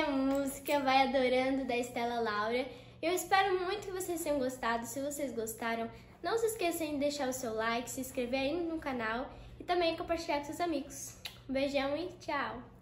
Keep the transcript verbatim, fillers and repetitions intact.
minha música Vai Adorando, da Stella Laura. Eu espero muito que vocês tenham gostado. Se vocês gostaram, não se esqueçam de deixar o seu like, se inscrever aí no canal e também compartilhar com seus amigos. Um beijão e tchau!